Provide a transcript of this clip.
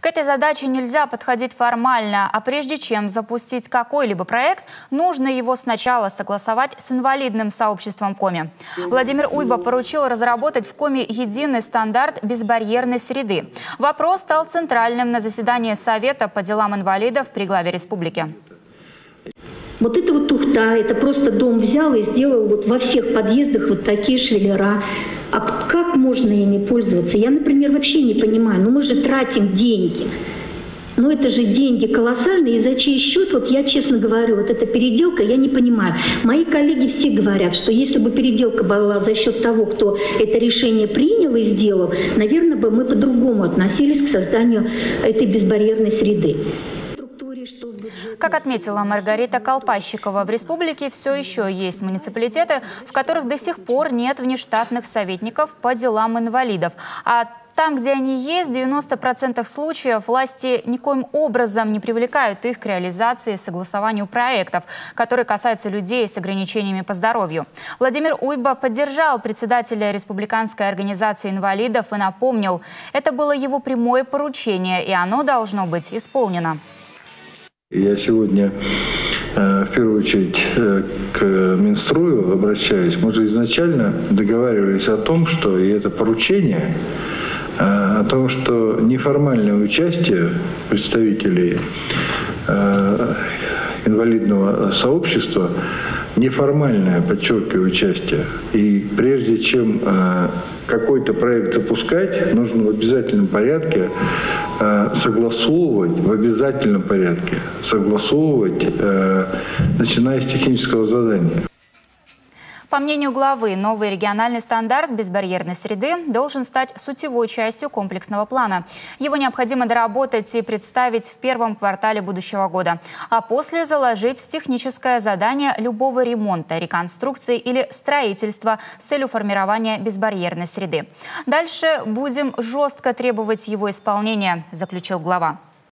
К этой задаче нельзя подходить формально, а прежде чем запустить какой-либо проект, нужно его сначала согласовать с инвалидным сообществом Коми. Владимир Уйба поручил разработать в Коми единый стандарт безбарьерной среды. Вопрос стал центральным на заседании Совета по делам инвалидов при главе республики. Вот это вот тухта, это просто дом взял и сделал вот во всех подъездах вот такие швеллера. А как можно ими пользоваться? Я, например, вообще не понимаю. Но мы же тратим деньги. Но это же деньги колоссальные, и за чей счет, вот я честно говорю, вот эта переделка, я не понимаю. Мои коллеги все говорят, что если бы переделка была за счет того, кто это решение принял и сделал, наверное, бы мы по-другому относились к созданию этой безбарьерной среды. Как отметила Маргарита Колпащикова, в республике все еще есть муниципалитеты, в которых до сих пор нет внештатных советников по делам инвалидов. А там, где они есть, в 90% случаев власти никоим образом не привлекают их к реализации и согласованию проектов, которые касаются людей с ограничениями по здоровью. Владимир Уйба поддержал председателя Республиканской организации инвалидов и напомнил, это было его прямое поручение, и оно должно быть исполнено. Я сегодня в первую очередь к Минструю обращаюсь. Мы же изначально договаривались о том, что и это поручение, о том, что неформальное участие представителей инвалидного сообщества, неформальное, подчеркиваю, участие. И прежде чем какой-то проект запускать, нужно в обязательном порядке согласовывать, начиная с технического задания. По мнению главы, новый региональный стандарт безбарьерной среды должен стать сутевой частью комплексного плана. Его необходимо доработать и представить в первом квартале будущего года, а после заложить в техническое задание любого ремонта, реконструкции или строительства с целью формирования безбарьерной среды. Дальше будем жестко требовать его исполнения, заключил глава.